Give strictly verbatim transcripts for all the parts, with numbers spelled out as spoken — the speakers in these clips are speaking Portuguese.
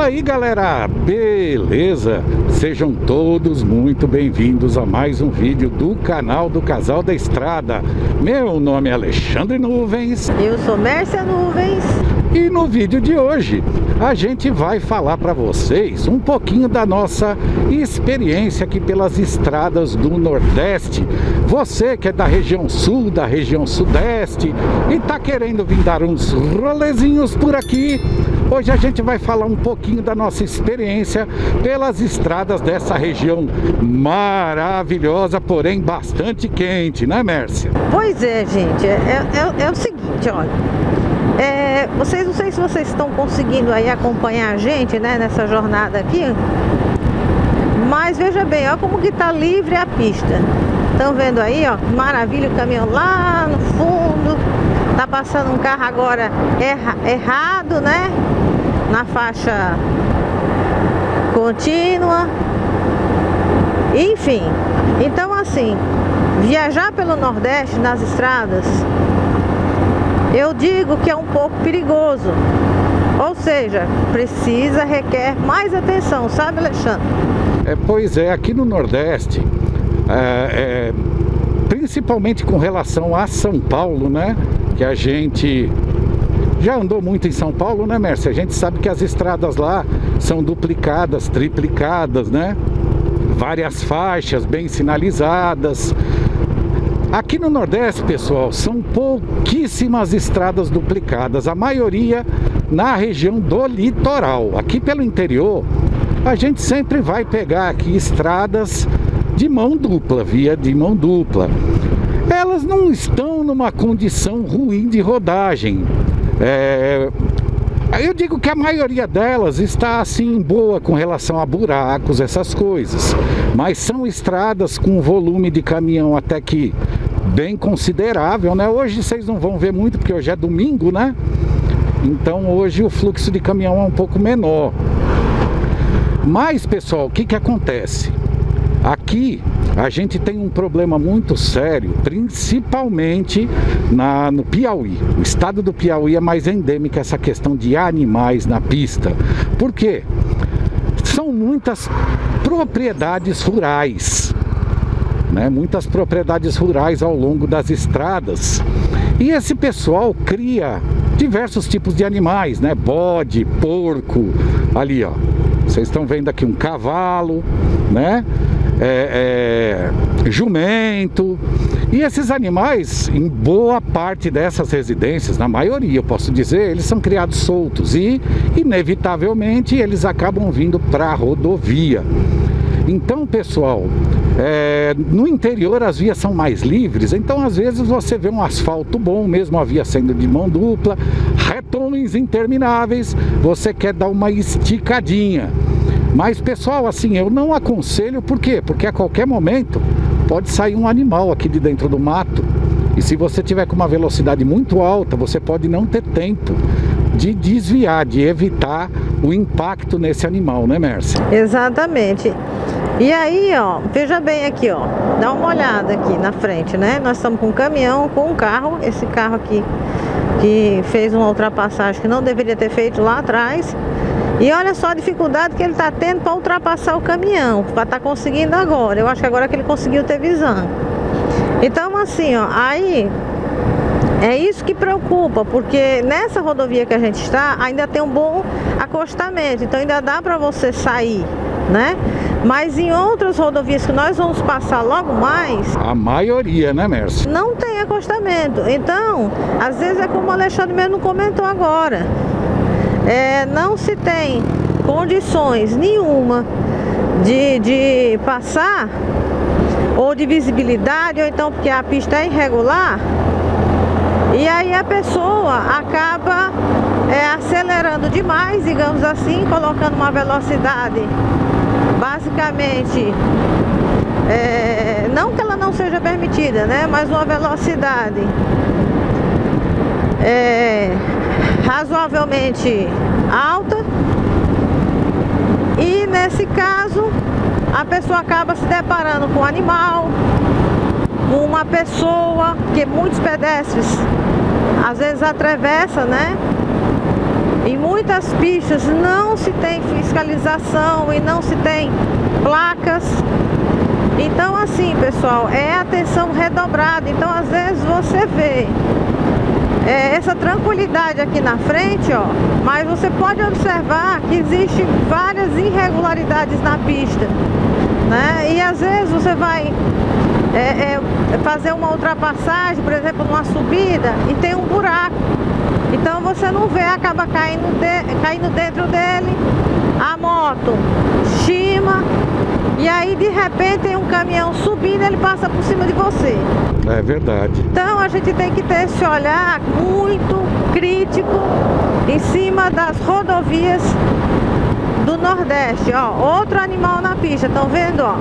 Fala aí, galera, beleza? Sejam todos muito bem-vindos a mais um vídeo do canal do Casal da Estrada. Meu nome é Alexandre Nuvens. Eu sou Mércia Nuvens. E no vídeo de hoje a gente vai falar para vocês um pouquinho da nossa experiência aqui pelas estradas do Nordeste. Você que é da região sul, da região sudeste e tá querendo vir dar uns rolezinhos por aqui, hoje a gente vai falar um pouquinho da nossa experiência pelas estradas dessa região maravilhosa, porém bastante quente, né, Mércia? Pois é, gente, é, é, é o seguinte, olha, é, vocês, não sei se vocês estão conseguindo aí acompanhar a gente, né, nessa jornada aqui, mas veja bem, ó, como que tá livre a pista. Estão vendo aí, ó, que maravilha, o caminhão lá no fundo. Tá passando um carro agora erra, errado, né? Na faixa contínua. Enfim, então assim, viajar pelo Nordeste nas estradas, eu digo que é um pouco perigoso. Ou seja, precisa, requer mais atenção, sabe, Alexandre? É, pois é, aqui no Nordeste, é, é, principalmente com relação a São Paulo, né? Que a gente já andou muito em São Paulo, né, Mércia? A gente sabe que as estradas lá são duplicadas, triplicadas, né? Várias faixas bem sinalizadas. Aqui no Nordeste, pessoal, são pouquíssimas estradas duplicadas. A maioria na região do litoral. Aqui pelo interior, a gente sempre vai pegar aqui estradas de mão dupla, via de mão dupla. Elas não estão numa condição ruim de rodagem. É, eu digo que a maioria delas está assim boa com relação a buracos, essas coisas. Mas são estradas com volume de caminhão até que bem considerável, né? Hoje vocês não vão ver muito porque hoje é domingo, né? Então hoje o fluxo de caminhão é um pouco menor. Mas, pessoal, o que que acontece? Aqui a gente tem um problema muito sério, principalmente na, no Piauí. O estado do Piauí é mais endêmico essa questão de animais na pista. Por quê? São muitas propriedades rurais, né? Muitas propriedades rurais ao longo das estradas. E esse pessoal cria diversos tipos de animais, né? Bode, porco, ali ó, vocês estão vendo aqui um cavalo, né? É, é, jumento. E esses animais, em boa parte dessas residências, na maioria, eu posso dizer, eles são criados soltos e, inevitavelmente, eles acabam vindo para a rodovia. Então, pessoal, é, no interior as vias são mais livres, então às vezes você vê um asfalto bom, mesmo a via sendo de mão dupla, retões intermináveis, você quer dar uma esticadinha. Mas, pessoal, assim, eu não aconselho, por quê? Porque a qualquer momento pode sair um animal aqui de dentro do mato. E se você tiver com uma velocidade muito alta, você pode não ter tempo de desviar, de evitar o impacto nesse animal, né, Mércia? Exatamente. E aí, ó, veja bem aqui, ó, dá uma olhada aqui na frente, né? Nós estamos com um caminhão, com um carro, esse carro aqui que fez uma ultrapassagem que não deveria ter feito lá atrás. E olha só a dificuldade que ele está tendo para ultrapassar o caminhão, para estar tá conseguindo agora. Eu acho que agora que ele conseguiu ter visão. Então, assim, ó, aí é isso que preocupa, porque nessa rodovia que a gente está, ainda tem um bom acostamento, então ainda dá para você sair, né? Mas em outras rodovias que nós vamos passar logo mais... A maioria, né, Mércia? Não tem acostamento. Então, às vezes é como o Alexandre mesmo comentou agora. É, não se tem condições nenhuma de, de passar, ou de visibilidade, ou então porque a pista é irregular, e aí a pessoa acaba é, acelerando demais, digamos assim, colocando uma velocidade basicamente, é, não que ela não seja permitida, né, mas uma velocidade é, razoavelmente alta, e nesse caso a pessoa acaba se deparando com um animal, com uma pessoa, porque muitos pedestres às vezes atravessa, né? Em muitas pistas não se tem fiscalização e não se tem placas. Então assim, pessoal, é atenção redobrada. Então às vezes você vê é, essa tranquilidade aqui na frente, ó, mas você pode observar que existem várias irregularidades na pista, né? E às vezes você vai é, é, fazer uma ultrapassagem, por exemplo, numa subida, e tem um buraco. Então você não vê, acaba caindo, de, caindo dentro dele, a moto chima, e aí de repente tem um caminhão subindo, ele passa por cima de você. É verdade. Então a gente tem que ter esse olhar muito crítico em cima das rodovias do Nordeste. Ó, outro animal na pista, estão vendo? Ó,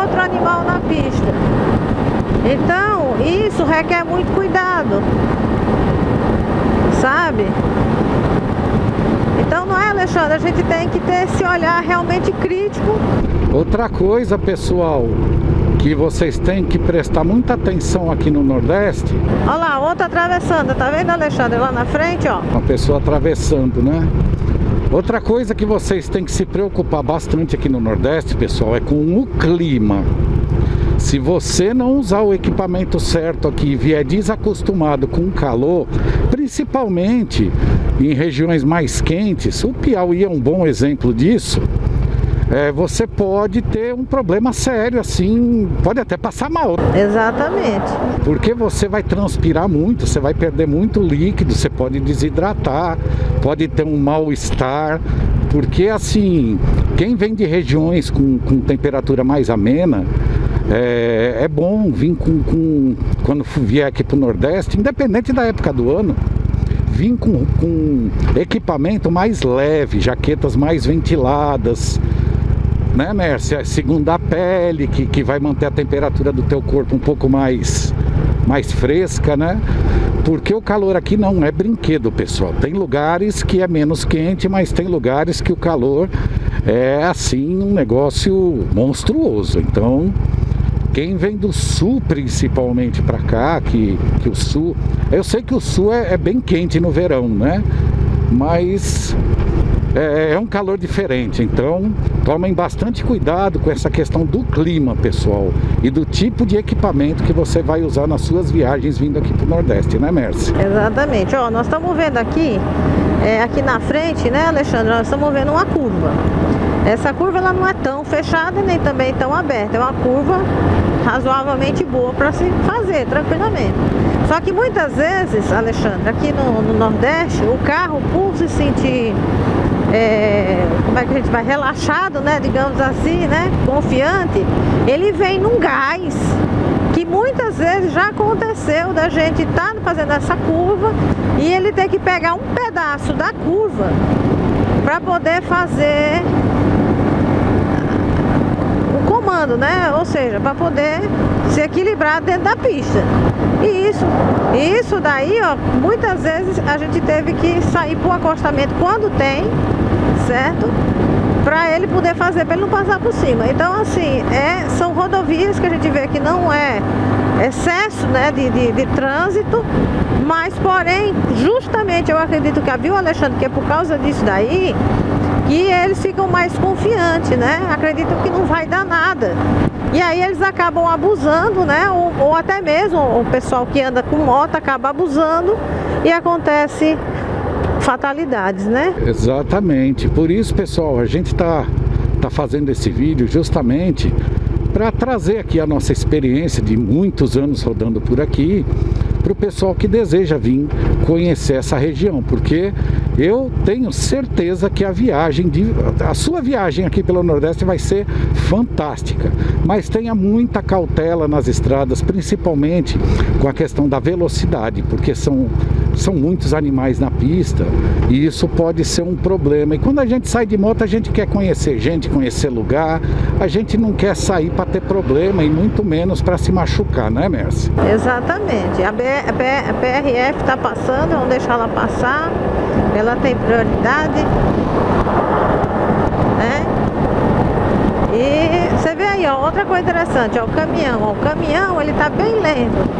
outro animal na pista. Então isso requer muito cuidado, sabe? Então não é, Alexandre, a gente tem que ter esse olhar realmente crítico. Outra coisa, pessoal, que vocês têm que prestar muita atenção aqui no Nordeste. Olha lá, outra atravessando, tá vendo, Alexandre? Lá na frente, ó. Uma pessoa atravessando, né? Outra coisa que vocês têm que se preocupar bastante aqui no Nordeste, pessoal, é com o clima. Se você não usar o equipamento certo aqui e vier desacostumado com o calor, principalmente em regiões mais quentes, o Piauí é um bom exemplo disso, é, você pode ter um problema sério, assim, pode até passar mal. Exatamente. Porque você vai transpirar muito, você vai perder muito líquido, você pode desidratar, pode ter um mal-estar, porque assim, quem vem de regiões com, com temperatura mais amena, É, é bom vir com, com, quando vier aqui para o Nordeste, independente da época do ano, vir com, com equipamento mais leve, jaquetas mais ventiladas, né, Mércia? Segundo a pele, que, que vai manter a temperatura do teu corpo um pouco mais, mais fresca, né? Porque o calor aqui não é brinquedo, pessoal. Tem lugares que é menos quente, mas tem lugares que o calor é, assim, um negócio monstruoso. Então... quem vem do sul principalmente para cá, que, que o sul... eu sei que o sul é, é bem quente no verão, né? Mas é, é um calor diferente, então tomem bastante cuidado com essa questão do clima, pessoal. E do tipo de equipamento que você vai usar nas suas viagens vindo aqui para o Nordeste, né, Mércia? Exatamente. Ó, nós estamos vendo aqui, é, aqui na frente, né, Alexandre? Nós estamos vendo uma curva. Essa curva ela não é tão fechada nem também tão aberta, é uma curva razoavelmente boa para se fazer tranquilamente. Só que muitas vezes, Alexandre, aqui no, no Nordeste, o carro, por se sentir, é, como é que a gente vai, relaxado, né, digamos assim, né, confiante, ele vem num gás que muitas vezes já aconteceu da gente estar tá fazendo essa curva e ele ter que pegar um pedaço da curva para poder fazer... comando, né? Ou seja, para poder se equilibrar dentro da pista. E isso, isso daí, ó, muitas vezes a gente teve que sair para o acostamento quando tem, certo? Para ele poder fazer, para ele não passar por cima. Então, assim, é, são rodovias que a gente vê que não é excesso, né, de, de, de trânsito, mas, porém, justamente eu acredito que, viu, Alexandre, que é por causa disso daí... e eles ficam mais confiantes, né? Acreditam que não vai dar nada. E aí eles acabam abusando, né? Ou, ou até mesmo o pessoal que anda com moto acaba abusando e acontece fatalidades, né? Exatamente. Por isso, pessoal, a gente tá, tá fazendo esse vídeo justamente para trazer aqui a nossa experiência de muitos anos rodando por aqui para o pessoal que deseja vir conhecer essa região, porque eu tenho certeza que a viagem, de, a sua viagem aqui pelo Nordeste vai ser fantástica, mas tenha muita cautela nas estradas, principalmente com a questão da velocidade, porque são, são muitos animais na pista e isso pode ser um problema. E quando a gente sai de moto, a gente quer conhecer gente, conhecer lugar, a gente não quer sair para ter problema e muito menos para se machucar, né, Mércia? Exatamente. A, B, a, B, a P R F está passando, vamos deixar ela passar. Ela tem prioridade, né? E você vê aí, ó, outra coisa interessante, ó, o caminhão, ó, o caminhão ele tá bem lento.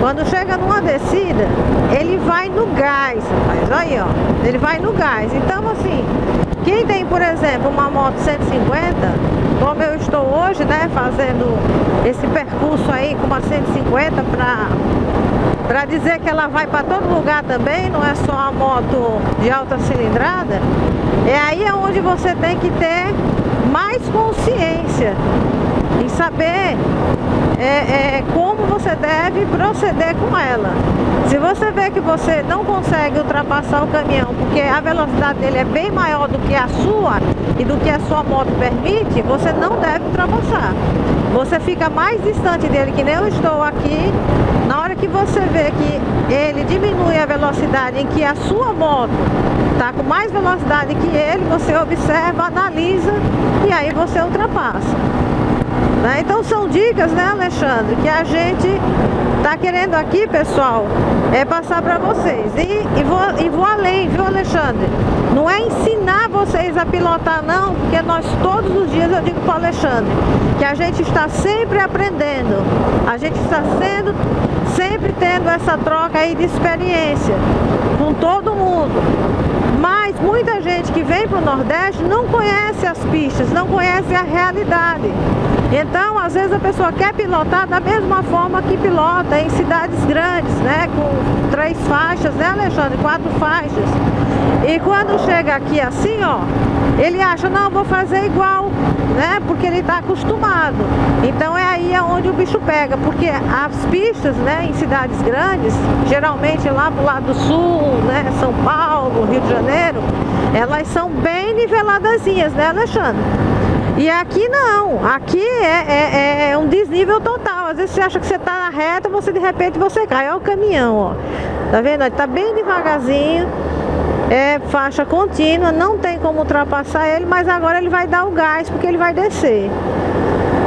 Quando chega numa descida, ele vai no gás, rapaz, aí, ó, ele vai no gás. Então, assim, quem tem, por exemplo, uma moto cento e cinquenta, como eu estou hoje, né, fazendo esse percurso aí com uma cento e cinquenta para... Para dizer que ela vai para todo lugar também, não é só a moto de alta cilindrada, é aí onde você tem que ter mais consciência e saber é, é, como você deve proceder com ela. Se você vê que você não consegue ultrapassar o caminhão, porque a velocidade dele é bem maior do que a sua e do que a sua moto permite, você não deve ultrapassar. Você fica mais distante dele, que nem eu estou aqui. Na hora que você vê que ele diminui a velocidade em que a sua moto está com mais velocidade que ele, você observa, analisa e aí você ultrapassa. Né? Então são dicas, né, Alexandre, que a gente está querendo aqui, pessoal, é passar para vocês. E, e, vou, e vou além, viu, Alexandre? Não é ensinar vocês a pilotar, não, porque nós todos os dias eu digo para o Alexandre que a gente está sempre aprendendo, a gente está sendo, sempre tendo essa troca aí de experiência com todo mundo. Mas muita gente que vem para o Nordeste não conhece as pistas, não conhece a realidade. Então, às vezes a pessoa quer pilotar da mesma forma que pilota em cidades grandes, né? Com três faixas, né, Alexandre? Quatro faixas. E quando chega aqui assim, ó, ele acha, não, vou fazer igual, né? Porque ele está acostumado. Então é aí onde o bicho pega, porque as pistas, né, em cidades grandes, geralmente lá pro lado do sul, né, São Paulo, Rio de Janeiro, elas são bem niveladazinhas, né, Alexandre? E aqui não, aqui é, é, é um desnível total. Às vezes você acha que você está na reta, você de repente você cai. Olha o caminhão, ó. Tá vendo? Ele tá bem devagarzinho. É faixa contínua, não tem como ultrapassar ele, mas agora ele vai dar o gás porque ele vai descer.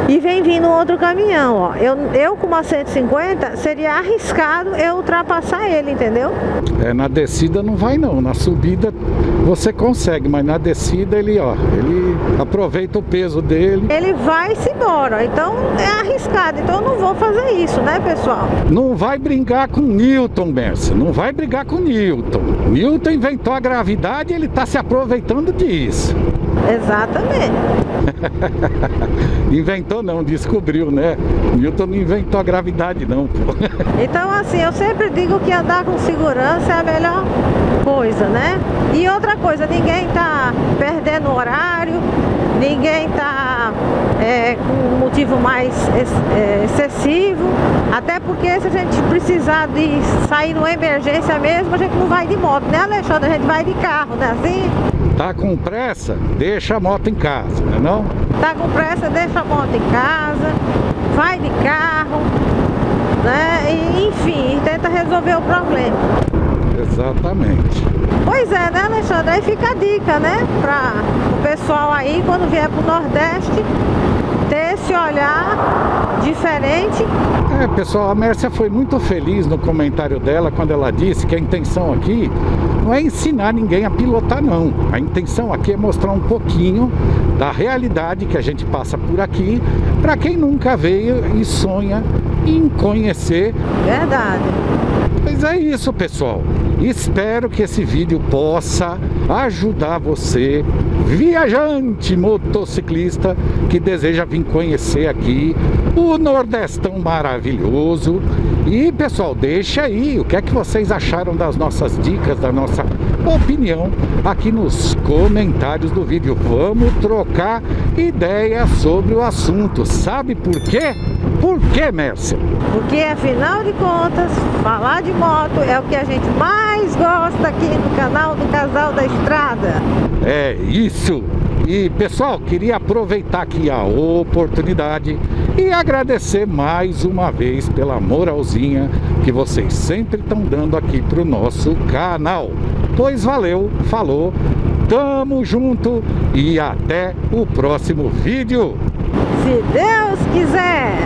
E vem vindo outro caminhão, ó. Eu, eu com uma cento e cinquenta, seria arriscado eu ultrapassar ele, entendeu? É, na descida não vai não, na subida você consegue, mas na descida ele, ó, ele aproveita o peso dele. Ele vai-se embora, então é arriscado, então eu não vou fazer isso, né, pessoal? Não vai brigar com Newton, Mércia, não vai brigar com Newton. Newton inventou a gravidade e ele tá se aproveitando disso. Exatamente. Inventou não, descobriu, né? Newton não inventou a gravidade não, pô. Então assim, eu sempre digo que andar com segurança é a melhor coisa, né? E outra coisa, ninguém tá perdendo horário, ninguém tá é, com um motivo mais ex excessivo. Até porque se a gente precisar de sair numa emergência mesmo, a gente não vai de moto, né, Alexandre? A gente vai de carro, né? Assim? Tá com pressa? Deixa a moto em casa, não é não? Tá com pressa, deixa a moto em casa, vai de carro, né? E, enfim, tenta resolver o problema. Exatamente. Pois é, né, Alexandre? Aí fica a dica, né? Para o pessoal aí, quando vier pro Nordeste, ter esse olhar diferente. É, pessoal, a Mércia foi muito feliz no comentário dela quando ela disse que a intenção aqui não é ensinar ninguém a pilotar não, a intenção aqui é mostrar um pouquinho da realidade que a gente passa por aqui, para quem nunca veio e sonha em conhecer. Verdade. Mas é isso, pessoal, espero que esse vídeo possa ajudar você, viajante motociclista que deseja vir conhecer aqui o Nordestão maravilhoso. E pessoal, deixa aí o que é que vocês acharam das nossas dicas, da nossa opinião aqui nos comentários do vídeo. Vamos trocar ideia sobre o assunto. Sabe por quê? Por quê, Mércia? Porque afinal de contas, falar de moto é o que a gente mais gosta aqui no canal do Casal da Estrada. É isso! E pessoal, queria aproveitar aqui a oportunidade e agradecer mais uma vez pela moralzinha que vocês sempre estão dando aqui para o nosso canal. Pois valeu, falou, tamo junto e até o próximo vídeo. Se Deus quiser!